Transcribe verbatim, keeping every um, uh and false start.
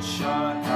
bloodshot